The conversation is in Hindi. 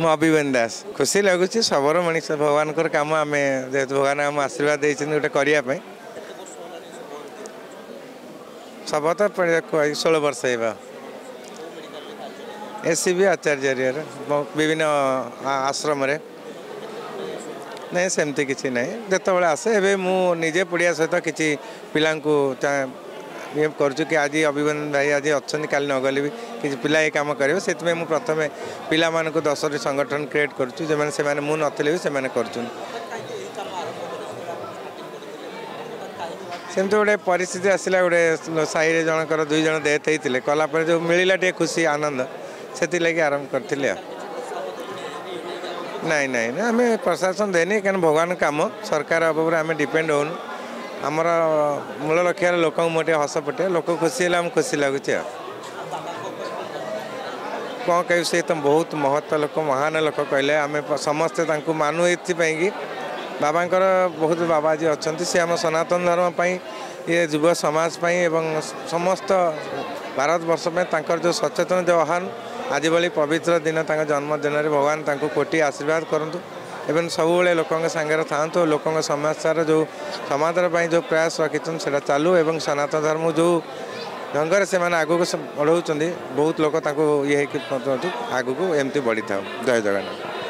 अभिवेन दास खुशी लगुच सबरो मनीष भगवान कम आम जेहतु भगवान आम आशीर्वाद गोटे करने सब तो 16 वर्ष एसीबी आचार्य विभिन्न आश्रम नहीं सेमती किसी ना जो आसे ए मुझे पढ़िया सहित किसी पिला ये करुँ कि आज अभिवन भाई आज अच्छा काली नगले भी किसी पिला ये कम करेंगे से प्रथम पिला मान को 10 संगठन क्रिएट करुँ जो मु नी भी सेमती गोटे परिस्थिति आसला गोटे साईरे जनकर 2 जन डेथ होते कलापर जो मिलला टे खुशी आनंद से लगे आरंभ करी नाई नाई ना आम प्रशासन देनी क्या भगवान कम सरकार अभाव आम डिपेड होन आमर मूल लक्ष्य लोक मोटे हस पटे लोक खुशी है खुशी लगुच कौन कह सी तो बहुत महत्व लोक महान लोक कहले आम समस्ते मानु ये बाबा बहुत बाबा जी अच्छा सी आम सनातन धर्मपाई ये युवा समाजपाई समस्त भारत वर्षपाई जो सचेतन जो आह्वान आज भाई पवित्र दिन जन्मदिन भगवान कोटि आशीर्वाद करतु एवं सबुले लोक सागर था लोक समस्या जो समाधान जो प्रयास रखी से चालू एवं सनातन धर्म जो ढंग से आगू बढ़ाऊँ बहुत लोग ये आगू को एमती बढ़ी था। जय जगन्नाथ।